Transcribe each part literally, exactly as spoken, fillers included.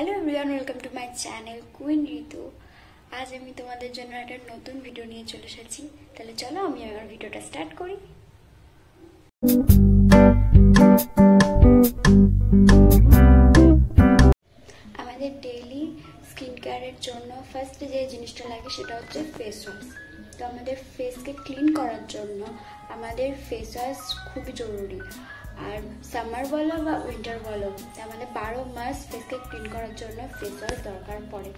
Hello everyone welcome to my channel queen Ritu. आज আমি তোমাদের জন্য একটা নতুন ভিডিও নিয়ে চলে এসেছি। তাহলে চলো আমি আমার ভিডিওটা স্টার্ট করি। আমাদের ডেইলি স্কিন কেয়ারের জন্য ফার্স্ট যে জিনিসটা লাগে সেটা হচ্ছে ফেস ওয়াশ। তো আমাদের ফেসকে ক্লিন করার জন্য আমাদের ফেস ওয়াশ খুবই জরুরি। আর সামার বলো বা উইন্টার বলো, আমাদের বারো মাস ফেসকে ক্লিন করার জন্য ফেস ওয়াশ দরকার পড়ে।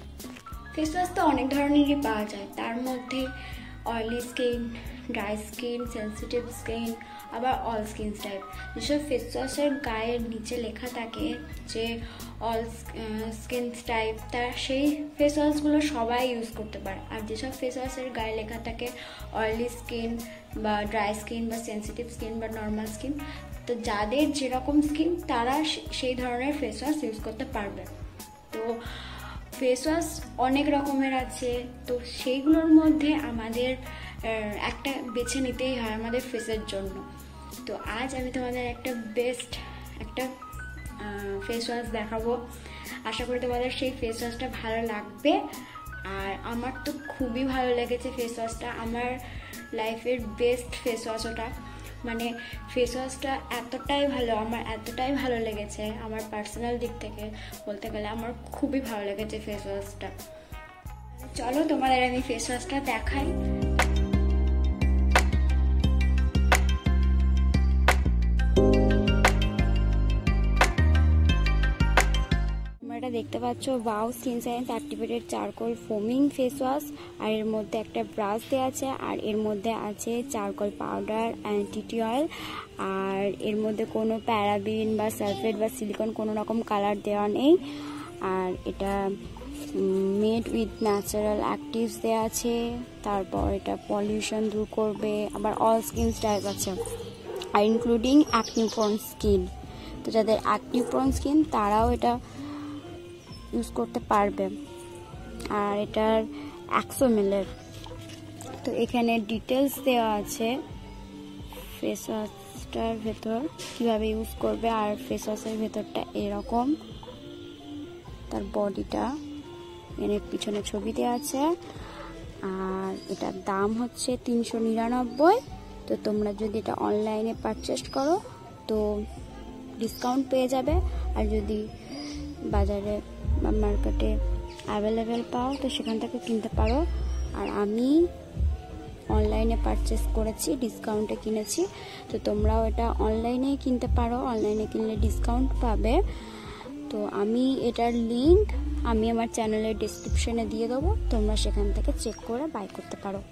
ফেস ওয়াশ তো অনেক ধরনেরই পাওয়া যায়, তার মধ্যে oily skin, dry skin, sensitive skin, আবার অল স্কিন টাইপ। যেসব ফেস ওয়াশের গায়ের নিচে লেখা থাকে যে অল স্কিন টাইপ, তার সেই ফেস ওয়াশগুলো সবাই ইউজ করতে পারে। আর যেসব ফেস ওয়াশের গায়ে লেখা থাকে অয়েলি স্কিন বা ড্রাই স্কিন বা সেন্সিটিভ স্কিন বা নর্মাল স্কিন, তো যাদের যেরকম স্কিন তারা সেই ধরনের ফেস ওয়াশ ইউজ করতে পারবে। তো ফেস ওয়াশ অনেক রকমের আছে, তো সেইগুলোর মধ্যে আমাদের একটা বেছে নিতেই হয় আমাদের ফেসের জন্য। তো আজ আমি তোমাদের একটা বেস্ট একটা ফেস ওয়াশ দেখাবো। আশা করি তোমাদের সেই ফেস ওয়াশটা ভালো লাগবে। আর আমার তো খুবই ভালো লেগেছে ফেস ওয়াশটা, আমার লাইফের বেস্ট ফেস ওয়াশ ওটা। মানে ফেস ওয়াশটা এতটাই ভালো, আমার এতটাই ভালো লেগেছে, আমার পার্সোনাল দিক থেকে বলতে গেলে আমার খুবই ভালো লেগেছে ফেস ওয়াশটা। চলো তোমাদের আমি ফেস ওয়াশটা দেখাই। এটা দেখতে পাচ্ছ, wow skin science activated charcoal foaming face wash. আর এর মধ্যে একটা ব্রাশ দেওয়া আছে, আর এর মধ্যে আছে charcoal powder and tea tree oil. আর এর মধ্যে কোনো প্যারাবিন বা সালফেট বা সিলিকন কোনো রকম কালার দেওয়া নেই। আর এটা মেড উইথ ন্যাচারাল অ্যাক্টিভস দেওয়া আছে। তারপর এটা পলিউশন দূর করবে, আবার অল স্কিন টাইপ আছে, আর ইনক্লুডিং অ্যাকনে প্রোন স্কিন। তো যাদের অ্যাকনে প্রোন স্কিন তারাও এটা ইউজ করতে পারবে। আর এটার একশো মিলের তো এখানে ডিটেলস দেওয়া আছে ফেস ওয়াশটার ভেতর কীভাবে ইউজ করবে। আর ফেস ওয়াশের ভেতরটা এরকম, তার বডিটা এর পিছনে ছবি দেওয়া আছে। আর এটার দাম হচ্ছে তিনশো নিরানব্বই। তো তোমরা যদি এটা অনলাইনে পারচেস করো তো ডিসকাউন্ট পেয়ে যাবে। আর যদি বাজারে বা মার্কেটে অ্যাভেলেবেল পাও তো সেখান থেকে কিনতে পারো। আর আমি অনলাইনে পারচেস করেছি, ডিসকাউন্টে কিনেছি। তো তোমরাও এটা অনলাইনেই কিনতে পারো, অনলাইনে কিনলে ডিসকাউন্ট পাবে। তো আমি এটার লিঙ্ক আমি আমার চ্যানেলের ডিসক্রিপশনে দিয়ে দেবো, তোমরা সেখান থেকে চেক করে বাই করতে পারো।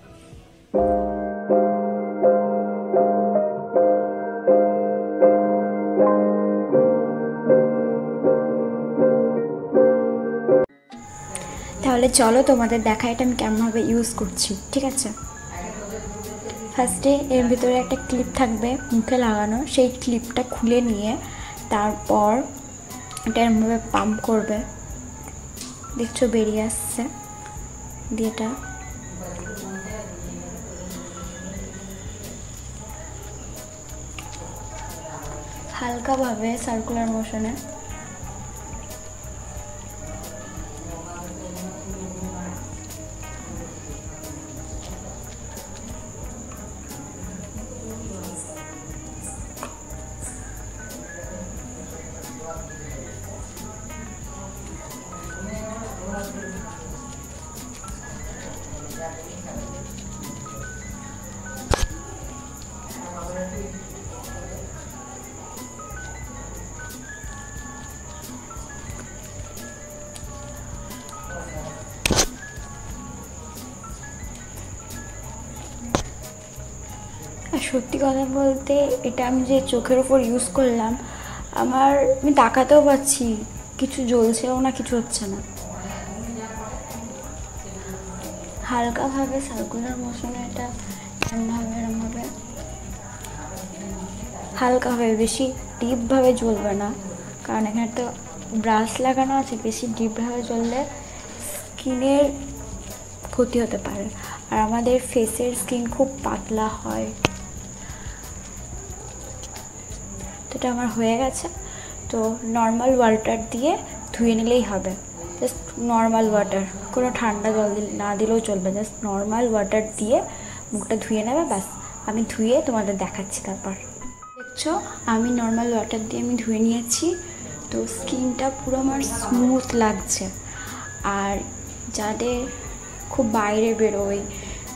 তাহলে চলো তোমাদের দেখা এটা আমি কেমনভাবে ইউজ করছি, ঠিক আছে? ফার্স্টে এর ভিতরে একটা ক্লিপ থাকবে মুখে লাগানো, সেই ক্লিপটা খুলে নিয়ে তারপর এটা এরমভাবে পাম্প করবে। দেখছো বেরিয়ে আসছে দিয়ে এটা। হালকাভাবে সার্কুলার মোশনে সত্যি কথা বলতে এটা আমি যে চোখের ওপর ইউজ করলাম, আমার আমি তাকাতেও পাচ্ছি, কিছু জ্বলছেও না, কিছু হচ্ছে না। হালকাভাবে সার্কুলার মোশনে এটা এরমভাবে এরমভাবে হালকাভাবে, বেশি ডিপভাবে জ্বলবে না, কারণ এখানে তো ব্রাশ লাগানো আছে। বেশি ডিপভাবে জ্বললে স্কিনের ক্ষতি হতে পারে। আর আমাদের ফেসের স্কিন খুব পাতলা হয়। তো এটা আমার হয়ে গেছে। তো নর্মাল ওয়াটার দিয়ে धुए निले जस्ट नॉर्मल वाटर को ठंडा जल ना दिले चलो जस्ट नॉर्मल वाटर दिए मुखटा धुए ना बस हमें धुए तुम्हारा देखा तपर देखो हमें नॉर्मल वाटर दिए धुए नहीं तो स्किन पूरा हमार स्मूथ लगे और जादे खूब बाहरे बेरोई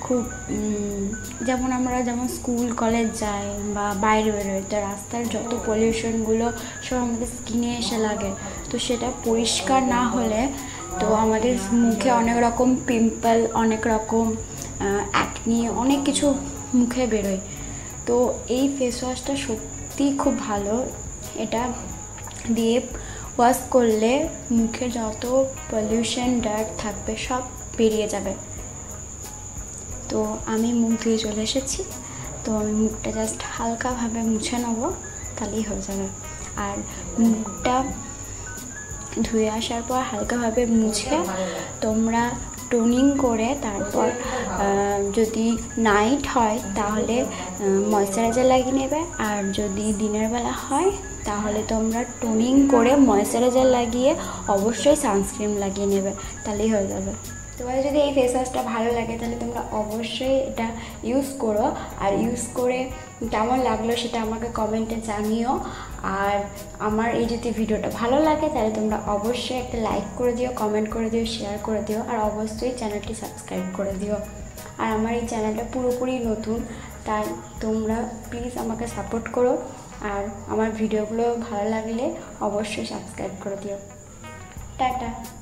खूब जेमन आमरा जेमन स्कूल कलेज जाए बाहरे बेरोई तो रास्तार जो पल्यूशनगुलो सब हमारे स्किने एसे लागे तो सेटा परिष्कार ना होले तो हमारे मुखे अनेक रकम पिम्पल अनेक रकम एक्ने अनेक किछु मुखे बेरोई तो ये फेस वाशटा सत्यि खूब भालो एटा दिए वाश कर ले मुखे जो पल्यूशन डार्ट थाकबे सब बेरिये जाबे तो आमी मुख दिए चले एसेछि तो आमी मुखटा जस्ट हल्का भावे मुछे नेब ताहलेई हो जाबे और मुखटा धुए आसार पर हल्का भावे मुछे तोमरा टोनिंग करे तारपर जदि नाइट हय ताहले मयश्चाराइजार लागिये नेबे और जदि दिनेर बेला हय ताहले तोमरा टोनिंग करे मयश्चाराइजार लागिए अवश्य सानस्क्रीन लागिए नेबे ताहलेई हये जाबे तुम्हारा जदि एई फेस वाशटा भालो लागे ताहले तोमरा अवश्य एटा यूज करो और यूज करे केमन लागलो सेटा आमाके कमेंटे जानिओ और आमार एई जदि भिडियोटा भालो लागे ताहले तोमरा अवश्य एकटा लाइक करे दिओ कमेंट करे दिओ शेयर करे दिओ और अवश्य चैनलटी सबस्क्राइब करे दिओ और आमार एई चैनलटा पुरोपुरि नतुन ताई तोमरा प्लिज आमाके सपोर्ट करो और आमार भिडियोगुलो भालो लागले अवश्य सबस्क्राइब करे दिओ टाटा।